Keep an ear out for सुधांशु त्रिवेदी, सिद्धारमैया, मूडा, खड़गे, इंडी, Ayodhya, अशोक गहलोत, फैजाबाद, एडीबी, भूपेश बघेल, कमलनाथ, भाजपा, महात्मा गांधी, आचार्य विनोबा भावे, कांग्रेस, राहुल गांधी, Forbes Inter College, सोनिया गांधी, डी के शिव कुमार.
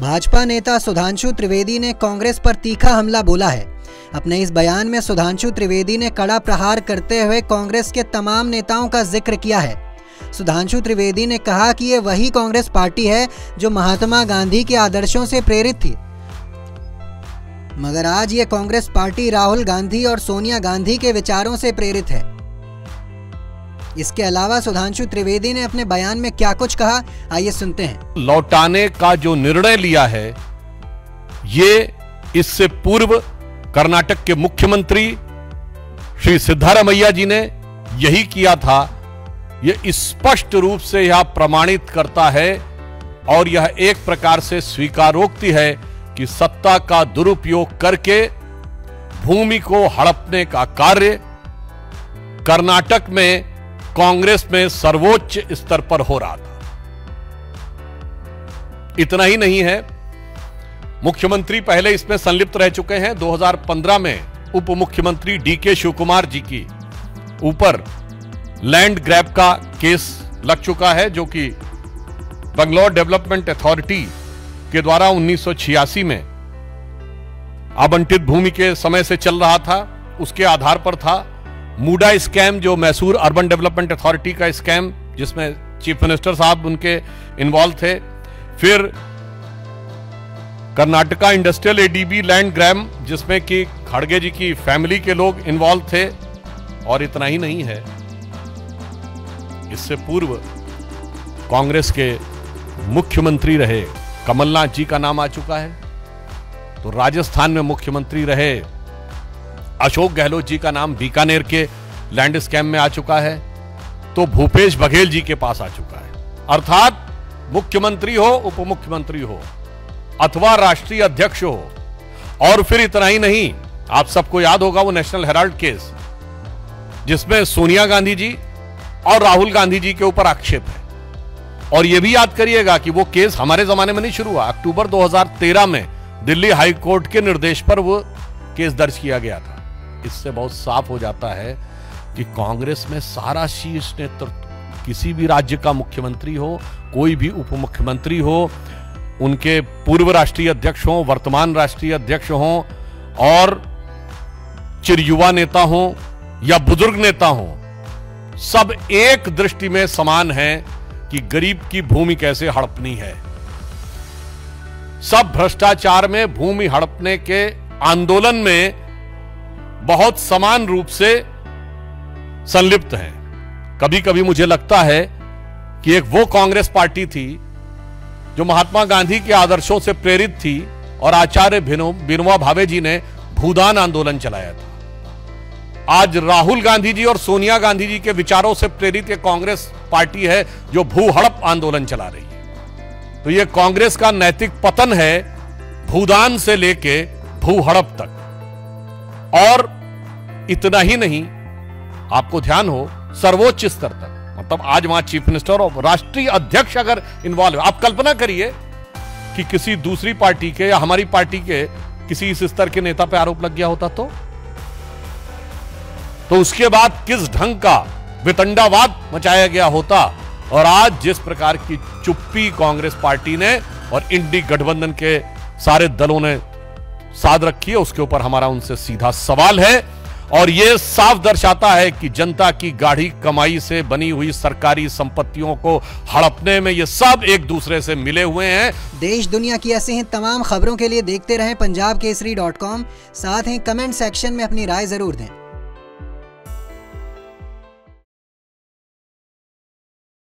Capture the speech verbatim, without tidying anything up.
भाजपा नेता सुधांशु त्रिवेदी ने कांग्रेस पर तीखा हमला बोला है। अपने इस बयान में सुधांशु त्रिवेदी ने कड़ा प्रहार करते हुए कांग्रेस के तमाम नेताओं का जिक्र किया है। सुधांशु त्रिवेदी ने कहा कि ये वही कांग्रेस पार्टी है जो महात्मा गांधी के आदर्शों से प्रेरित थी, मगर आज ये कांग्रेस पार्टी राहुल गांधी और सोनिया गांधी के विचारों से प्रेरित है। इसके अलावा सुधांशु त्रिवेदी ने अपने बयान में क्या कुछ कहा, आइए सुनते हैं। लौटाने का जो निर्णय लिया है, ये इससे पूर्व कर्नाटक के मुख्यमंत्री श्री सिद्धारमैया जी ने यही किया था। यह स्पष्ट रूप से यह प्रमाणित करता है और यह एक प्रकार से स्वीकारोक्ति है कि सत्ता का दुरुपयोग करके भूमि को हड़पने का कार्य कर्नाटक में कांग्रेस में सर्वोच्च स्तर पर हो रहा था। इतना ही नहीं है, मुख्यमंत्री पहले इसमें संलिप्त रह चुके हैं। दो हज़ार पंद्रह में उप मुख्यमंत्री डी के शिव कुमार जी की ऊपर लैंड ग्रैब का केस लग चुका है, जो कि बंगलौर डेवलपमेंट अथॉरिटी के द्वारा उन्नीस सौ छियासी में आवंटित भूमि के समय से चल रहा था, उसके आधार पर था। मूडा स्कैम, जो मैसूर अर्बन डेवलपमेंट अथॉरिटी का स्कैम, जिसमें चीफ मिनिस्टर साहब उनके इन्वॉल्व थे। फिर Karnataka industrial एडीबी land Graeme, जिसमें कि खड़गे जी की फैमिली के लोग इन्वॉल्व थे। और इतना ही नहीं है, इससे पूर्व कांग्रेस के मुख्यमंत्री रहे कमलनाथ जी का नाम आ चुका है, तो राजस्थान में मुख्यमंत्री रहे अशोक गहलोत जी का नाम बीकानेर के लैंड स्कैम में आ चुका है, तो भूपेश बघेल जी के पास आ चुका है। अर्थात मुख्यमंत्री हो, उप मुख्यमंत्री हो, अथवा राष्ट्रीय अध्यक्ष हो। और फिर इतना ही नहीं, आप सबको याद होगा वो नेशनल हेराल्ड केस, जिसमें सोनिया गांधी जी और राहुल गांधी जी के ऊपर आक्षेप है। और यह भी याद करिएगा कि वो केस हमारे जमाने में नहीं शुरू हुआ, अक्टूबर दो हज़ार तेरह में दिल्ली हाईकोर्ट के निर्देश पर वो केस दर्ज किया गया था। इससे बहुत साफ हो जाता है कि कांग्रेस में सारा शीर्ष नेतृत्व, किसी भी राज्य का मुख्यमंत्री हो, कोई भी उप मुख्यमंत्री हो, उनके पूर्व राष्ट्रीय अध्यक्ष हो, वर्तमान राष्ट्रीय अध्यक्ष हो, और चिरयुवा नेता हो या बुजुर्ग नेता हो, सब एक दृष्टि में समान हैं कि गरीब की भूमि कैसे हड़पनी है। सब भ्रष्टाचार में, भूमि हड़पने के आंदोलन में बहुत समान रूप से संलिप्त हैं। कभी कभी मुझे लगता है कि एक वो कांग्रेस पार्टी थी जो महात्मा गांधी के आदर्शों से प्रेरित थी और आचार्य विनोबा भावे जी ने भूदान आंदोलन चलाया था। आज राहुल गांधी जी और सोनिया गांधी जी के विचारों से प्रेरित ये कांग्रेस पार्टी है जो भू हड़प आंदोलन चला रही है। तो ये कांग्रेस का नैतिक पतन है, भूदान से लेके भू हड़प तक। और इतना ही नहीं, आपको ध्यान हो, सर्वोच्च स्तर तक, मतलब आज वहां चीफ मिनिस्टर और राष्ट्रीय अध्यक्ष अगर इन्वॉल्व है, आप कल्पना करिए कि किसी दूसरी पार्टी के या हमारी पार्टी के किसी इस स्तर के नेता पे आरोप लग गया होता तो तो उसके बाद किस ढंग का वितंडावाद मचाया गया होता। और आज जिस प्रकार की चुप्पी कांग्रेस पार्टी ने और इंडी गठबंधन के सारे दलों ने साध रखी है, उसके ऊपर हमारा उनसे सीधा सवाल है। और यह साफ दर्शाता है कि जनता की गाढ़ी कमाई से बनी हुई सरकारी संपत्तियों को हड़पने में ये सब एक दूसरे से मिले हुए हैं। देश दुनिया की ऐसी ही तमाम खबरों के लिए देखते रहें पंजाब केसरी डॉट कॉम। साथ ही कमेंट सेक्शन में अपनी राय जरूर दें।